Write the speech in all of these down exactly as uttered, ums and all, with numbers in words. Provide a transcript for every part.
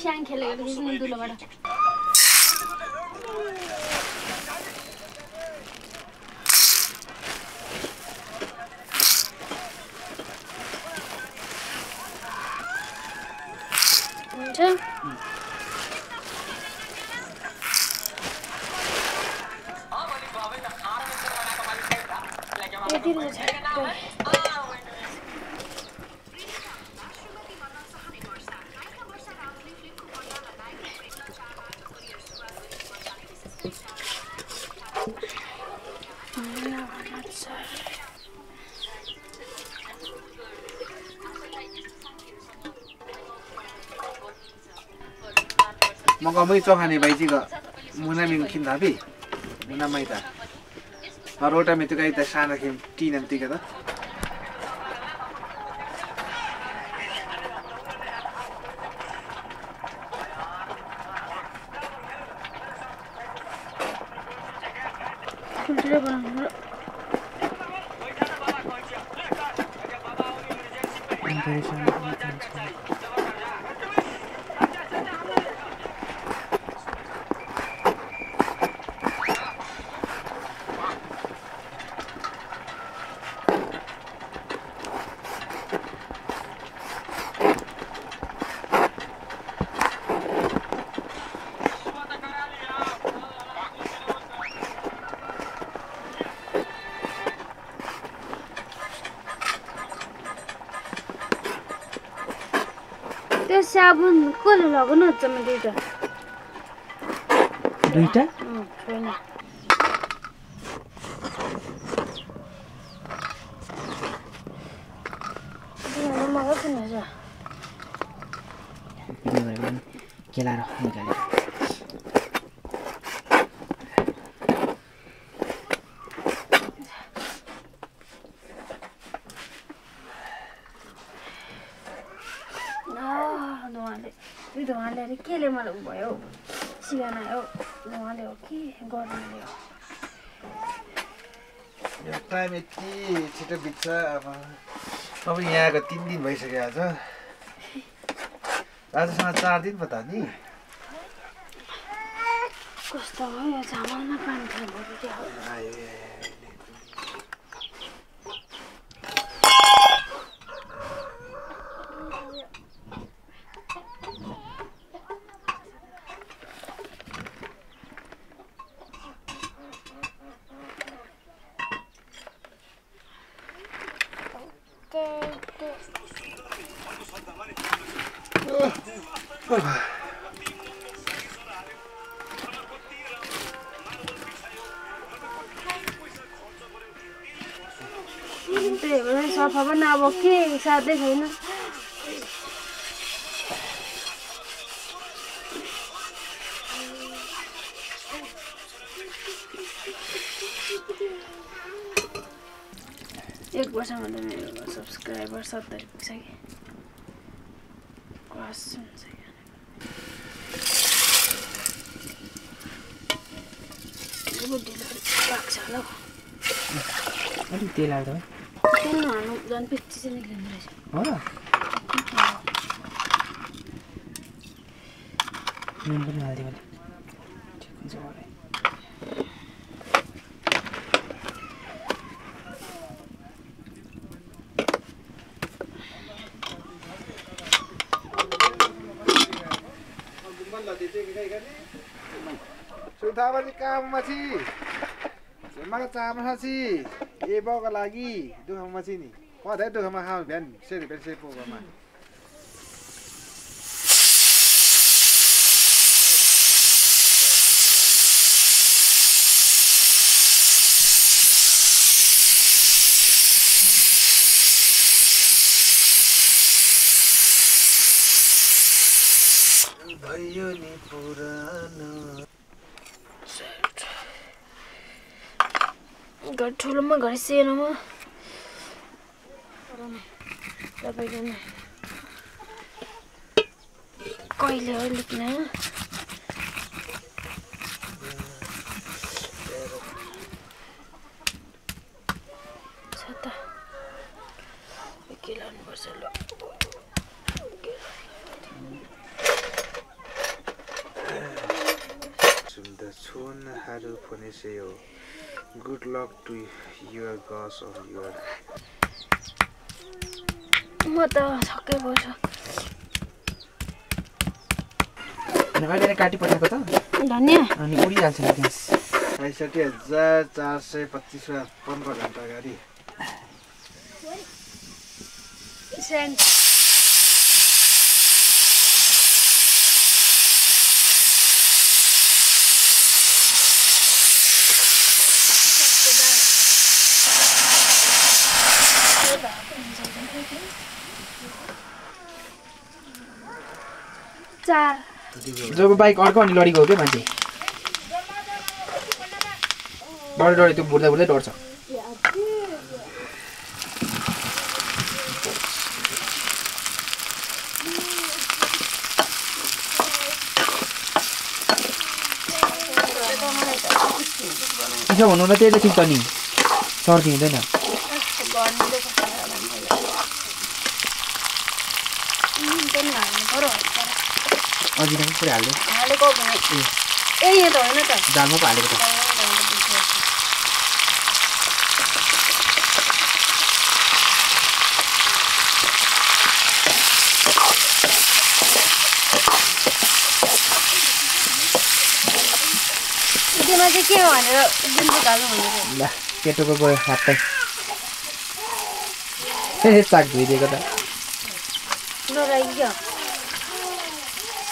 श्यान खेल गया किसी ने दूल्हा बड़ा Mongomai Johanny by Jigo, Munaming Kindabi, Munamaita. I wrote a mitigate the Shana him, Kin and together. Sabun, cool, I'm going to do it. Do it? No, no. I'm not going to do it. I'm going to do it. Kill him a boy. See, and I want okay, God. Your time it is a bit of a tin by cigar. That's not starting, but I need Costa. I want to find him. Okay, Saturday. It was another subscriber, Saturday. Questions again. You would deliver back, hello. What did you tell No, no, no, don't pick this in the green. Oh, no, no, ये बाग लगी तो हम मची नहीं और देख तो हम हाँ बैन से बैन से पोगा मार भाइयों ने पुराना God, tell him I'm going to see him. I'm going to go to the hospital. I'm going to go Poniseo. Good luck to your gods of your. Mother, okay, Bosha. Never did a catty potato. Dania, and you will answer this. I said, yes, that's our say, Patricia Pongo and Tagari. Send. जब bike और कौन लड़ी को क्या मानती? Dot dot तो बुर्दा बुर्दा dot सा। अच्छा वो नॉन तेरे किस पानी? सॉर्ट नहीं देना। Oh, you don't put it. I'll go back. Hey, you don't know that. Damn, I'll go back. You don't have to go on. You don't have to go on. You don't have to go on. Hey, it's like we did that. No, right here.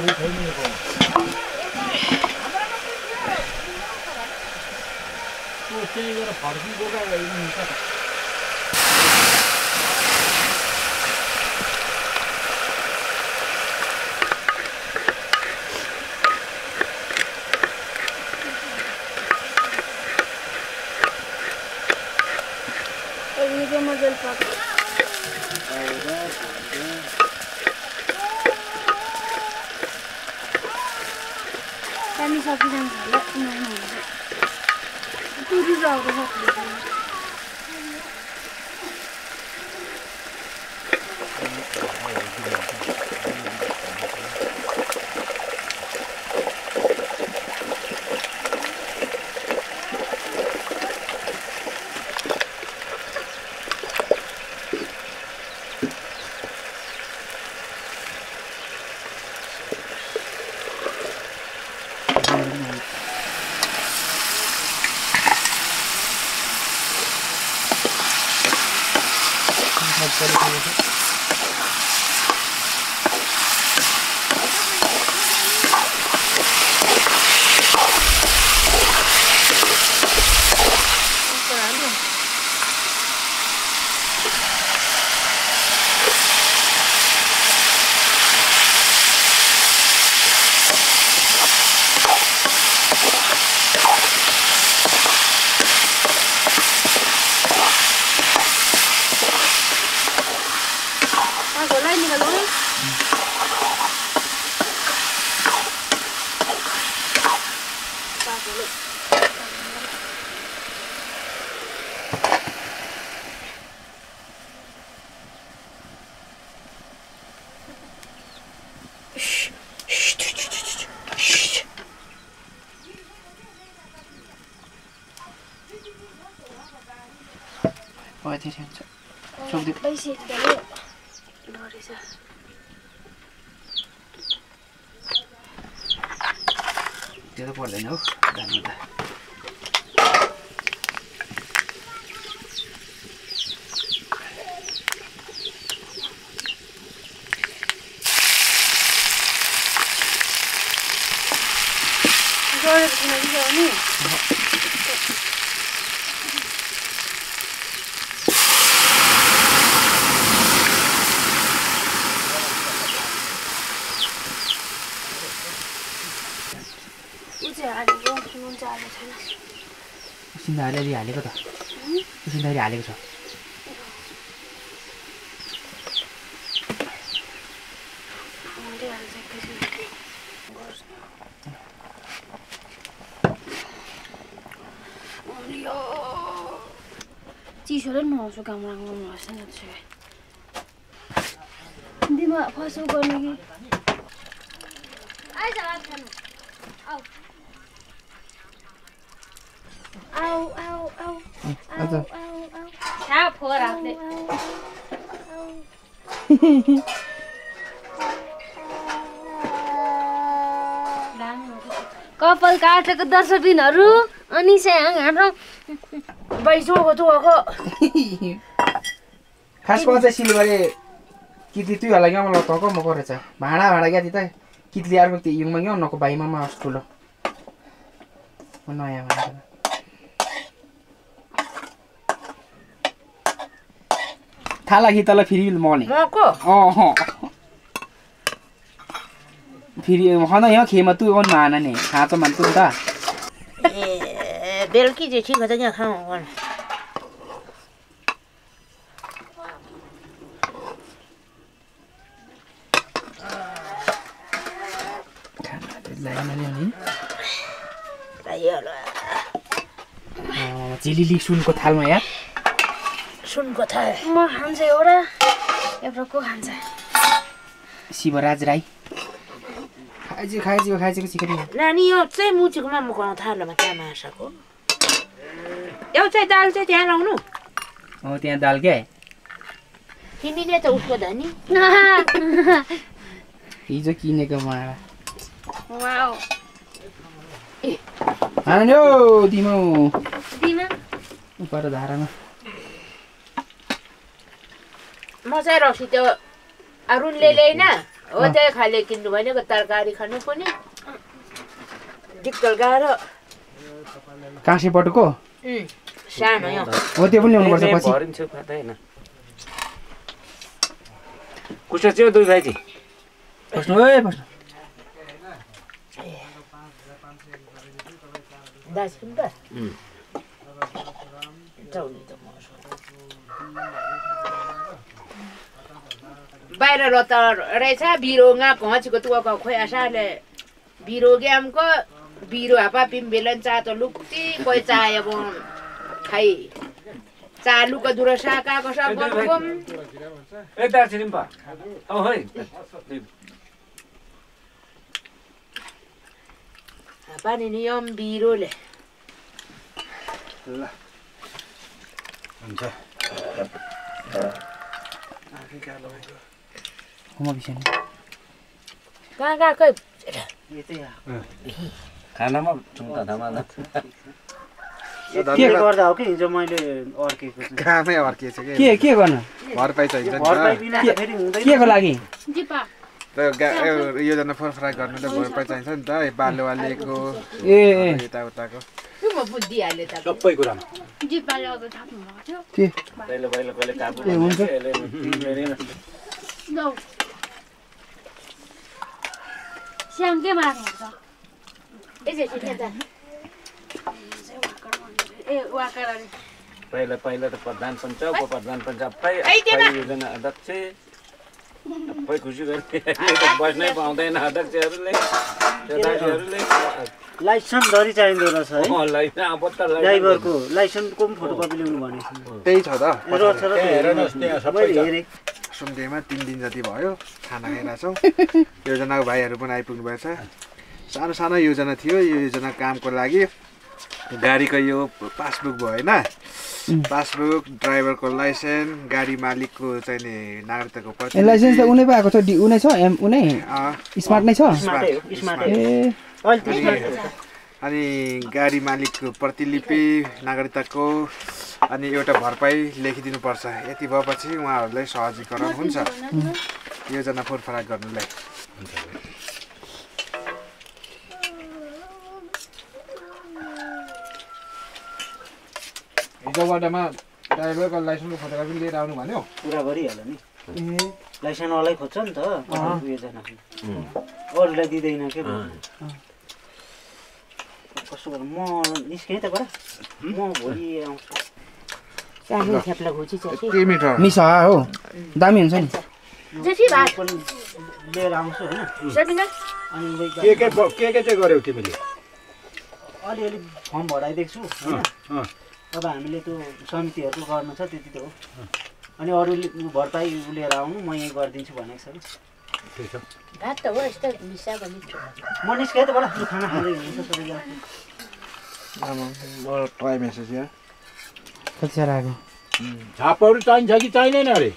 don't want to 진짜 알레르기 아니거든. 진짜 알레르기 아니거든. Tiada nol suka merangkul masa nanti. Di mana pasal kau ni? Ayo jalan kamu. Aw. Aw, aw, aw. Aw, aw, aw. Siapa orang ni? Hehehe. Kapal kat lekut dasar bina ru. Ani saya ngan ram. बाईसों को तो आको खास कौन सा सिल्वरे कितनी तू अलग है हम लोग तो आको मकोरे चा बहाना बहाना क्या दिता है कितनी यार मुक्ति युग में क्यों ना को बाई मामा आस्ट्रोलो उन्होंने यार था लगी तला फिरी मॉर्निंग मको ओहो फिरी वहाँ तो यहाँ खेमा तू ओन माना नहीं हाँ तो मंतु ता बेल की जेठी कहते हैं खाओ वाला खाना तो लाया मैंने नहीं लाया लो चिली ली सुन को थाल में यार सुन को थाल मैं हांसे ओरा ये प्रको हांसे शिवराज राय खाएजी खाएजी खाएजी कुछ करिए ना नहीं यो से मुझे कुमार मुकान थाल में क्या मार सको यार चाय दाल चाय चाय लाऊं ना ओ त्यान दाल क्या है किन्हीं ने तो उसको दानी ये जो किन्हीं का मारा वाव आनो दीमो दीमा ऊपर धारा में मज़े रोशी तो अरुण ले ले ना वो तो खा ले किन्हीं वाले को तरकारी खाने को नहीं दिक्कत करो काशी पट को शानो यार वो तो अपने उन्होंने बस बोरिंग से खाता है ना कुछ अच्छे हो तो भाई जी बस नहीं बस दस किंतु जाओ नहीं तो मौसम बाहर रोता रेशा बीरोंगा पहुँच को तू आपको कोई आशा ले बीरोंगे हमको बीरो आपा पिंबेलन चाह तो लुकती कोई चाह या बों खाई चाह लुका दुरशा का कुछ आप बोल बोम एक दार्जिलिंग पा ओ है आपा ने नियम बीरो ले ला अंचा आगे क्या लोगे हम अभी चलें कहाँ कहाँ कोई ये तो यार खाना में चुनता था माना क्या कर दाव के इंजो माइले और के कहाँ में और के चले क्या क्या करना और पाई चाहिए और पाई बिना क्या कर लगी जी पा तो ये जो नफर फ्राई करने तो और पाई चाहिए ना ये बाल वाले को ये इता उता को क्यों मफुदी आले ता सब पाई कराम जी पा लोग था मारो क्या पहले पहले पहले काबू सांगे मार होगा ऐसे चिंता ए वाकरानी पहले पहले तो प्रधान पंचायत को प्रधान पंचायत पे पे योजना अध्यक्ष पे खुशी करके तो बस नहीं पाऊँ तो ये ना अध्यक्ष जरूर ले जरूर ले लाइसेंस दौरी चाहिए दोनों सारे ओह लाइसेंस आप बता ड्राइवर को लाइसेंस को फोटोकॉपी लेने वाले तेरी छोटा रोज रोज सुम्दे में तीन दिन जाती भाई हो खाना है ना सो योजना भाई अरुपन आई पुण्य भाई सर सारा सारा योजना थी हो योजना काम कर लागी गाड़ी का यो पासबुक भाई ना पासबुक ड्राइवर को लाइसेंस गाड़ी मालिक को चाहिए नागरिक को पता लाइसेंस तो उन्हें पाएगा तो डी उन्हें सो एम उन्हें स्मार्ट नहीं सो स्मार्ट अनि गाड़ी मालिक को प्रतिलिपि नागरिक को अनि योटा भरपाई लेखिदिनु पर्छ यति भएपछि उहाँहरुलाई सहजीकरण हुन्छ योजना फोरफराक गर्नुलाई हिजोबाटमा ड्राइभरको लाइसेन्सको फोटोकपी लिएर आउनु भन्यो पुरा गरिहाल्यो नि ए लाइसेन्स वालै खोज्छ नि त योजना अरूलाई दिदैन के कसो गर्नु म निस्किने त गरे म भोलि आउँछु चाहि थ्याप्ला घुची चाहिँ के मिठो मिसा हो दामी हुन्छ नि जेठी भात लिएर आउँछु हैन सेटिङ अनि के के के के चाहिँ गर्यौ तिमीले अलि अलि फर्म भराइ देख्छु हैन अ अब हामीले त्यो समितिहरु गर्न छ त्यति त हो अनि अरु भर्ताइ लिएर आउनु म यही गर्दिन्छु भनेको छ ठीक छ भात त हो यस्तो मिसा बनि म निस्के त बडा खाना खाँदै हुन्छ सबै आमा म ट्राई मेसेज या कति राख्यो झापहरु चाहिन्छ कि चाहिदैन अरे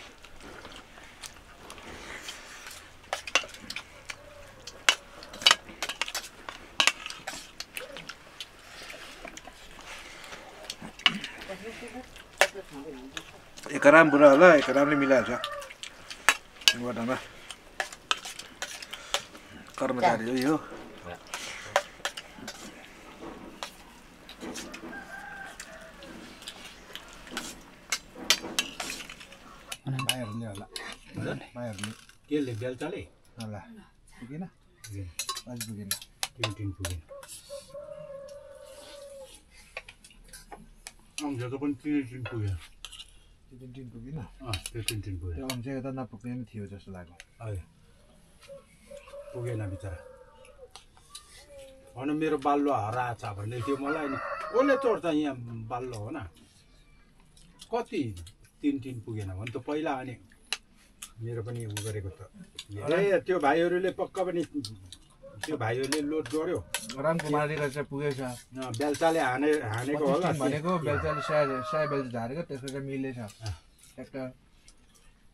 एक राम बुरा होला एक रामले मिलाछ वडामा कर्मचारी हो यो अनि बाहिरले होला बाहिरले केले बेल चले होला पुगेन आज पुगेन तीन तीन पुगेन हम जस्तो पनि तीन तीन पुगेन तीन तीन पुगेन अ तीन तीन पुगेन हम चाहिँ यता नपुग्ने नि थियो जस्तो लाग्यो है पुगेन बिचारा अनि मेरो बाल्लो हराछ भन्ने थियो मलाई नि ओले चोर्छ यहाँ बाल्लो हो न कति तीन तीन पुगेन भने त पहिला अनि मेरो पनि उ गरेको त अरे त्यो भाइहरुले पक्का पनि त्यो भाइहरुले लोड गर्यो रामकुमारले चाहिँ पुगेछ बेलचाले हाने हानेको होला भनेको बेलचाले सायद सायद बेल झारेको त्यसको मिलेछ ट्र्याक्टर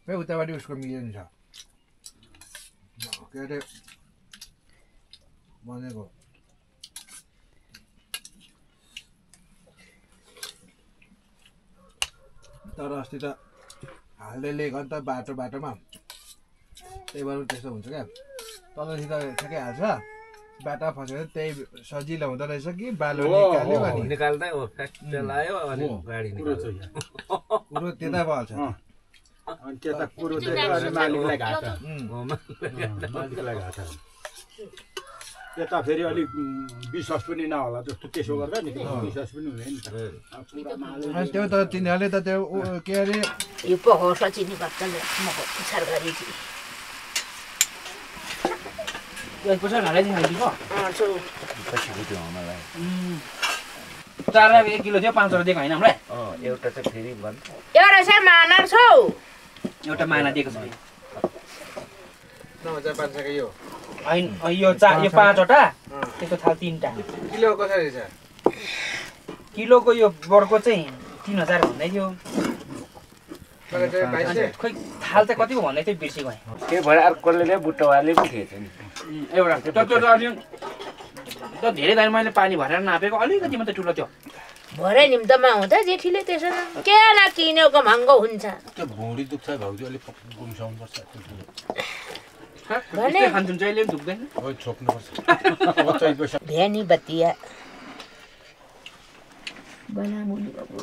पे उताबाट उसको मिलेन छ के रे भनेको तर अस्ति त हाल्दै लेख अन्त बाटो बाटोमा त्यही भएर त्यस्तो हुन्छ क्या तलसि त ठ्याक्कै हाल्छ बाटा फसेर त्यही सजिलो हुँदो रहेछ कि बालो निकाल्यो अनि निकाल्दै हो फ्याक्ट लायो अनि गाडी निकाल्छ कुरो त्यता भन्छ अनि त्यता कुरो त्यता मालिकलाई घाटा मालिकलाई घाटा त्यता फेरि अलि विश्वास पनि नहोला जस्तो त्यसो गर्दा नि विश्वास पनि हुँदैन नि त अनि त्यो त तिनीहरुले त त्यो के अरे यो पहो सचिनी भक्तले म पुछार गरे थियो यो पुछार हालेदिन हैन हो अ सो पछि भिडियो मलाई तारा एक किलो थियो पाँच सय दिएको हैन हामीलाई अ एउटा चाहिँ फेरि बन्द एउटा चाहिँ माना छौ एउटा माना दिएको छ नौ हजार पाँच सय को यो आइन यो चार यो पाँच वटा त्यसको थाल तीनटा किलो कसरी छ किलोको यो बरको चाहिँ तीन हजार भन्दै थियो खै थाल चाहिँ कति भन्दै थियो बिर्सि गए के भएर अर्कोले बुट्टावाले पनि थिएछ नि एउटा त त्यो त अनि त धेरै दिन मैले पानी भरेर नापेको अलिकति मात्र ठुलो थियो भरे निम्तमा हुँदा जेठीले त्यसो के ला किनेको महँगो हुन्छ त्यो भौडी दुख्छ भाउजू अलि गुम्साउनु पर्छ भने खान्छन् जहिले पनि दुख्दैन हो छोप्नु पर्छ अब चाहिँ पैसा भेनी बतिया बनामुली बाबु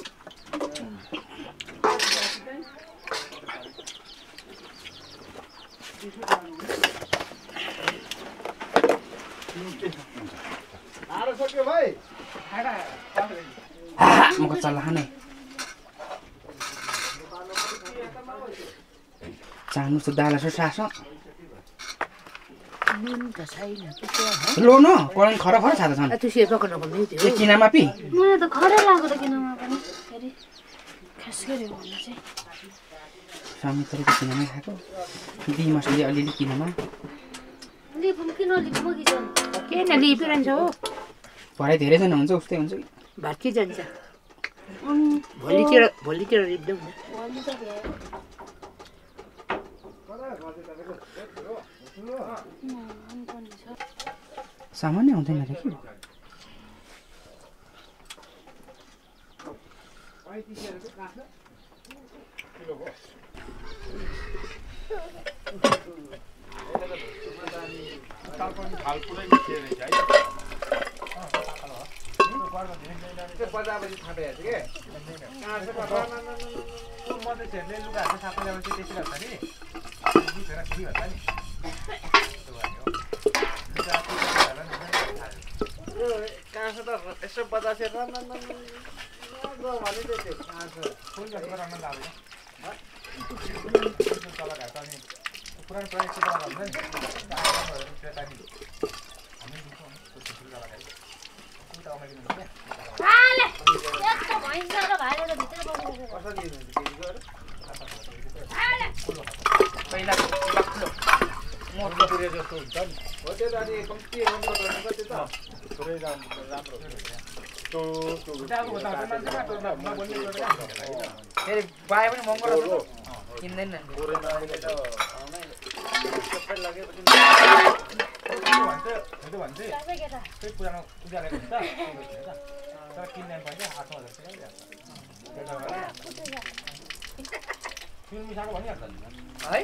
आरो सक्यो भाइ खाडा मको चल हाने चानु त दाला छ सासो नुन त छैन त्यो लो न कोन खरा खरा छाता छन् त्यो सेर पक्न भन्दै थियो ए किनामा पी मलाई त खरा लाग्यो त किनामा पनि फेरि खास गरे भन्नु चाहिँ सामित्रको किनामा खाको दिदी मसले अलि अलि किनामा अलि भुमकिन अलि मगी जान के न लिपिरन्छ हो भरे धेरै जन हुन्छ उस्तै हुन्छ भाटकी जान्छ भोलि तिर भोलि तिर रिप्दै हुन्छ भोलि त भ्या करा गाजे तको सामान्य हुँदैन रे कि ऐसे बता से रन रन दो वाले देते हां सर फोन कर रहा मैं डाल दूं हां चला गया था नहीं पुराने प्राइस से डाल रहा है रुपया टाइम हमें देखो कुछ चला गया कुछ आओ मैं नहीं हां एक तो भाई साहब भाई ने भीतर बोल पसंद नहीं है पहला मोर पूरे जो तो डन होते दादी कंपनी हम तो करते था पूरे राम राम तो तो मेरे भाई पनि मंगल हो किन्दैन न पूरे नाले त सबै लगे पछि भन्छ त्यो भन्छ त्यो पुरानो उज्याले हुन्छ तर किन्दैन भने आठ हजार चाहिँ ल्याउँछ फिल्म मिसाको भनि हाल्छ है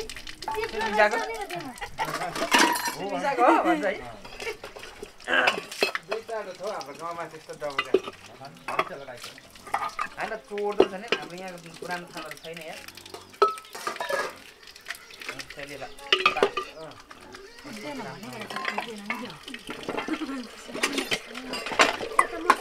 फिल्म मिसाको फिल्म मिसाको भन्छ है बेचारो थो हाम्रो गाउँमा त्यस्तो डबल हैन चोड्दै छ नि हाम्रो यहाँ पुरानो थाना छैन यार चलेला अ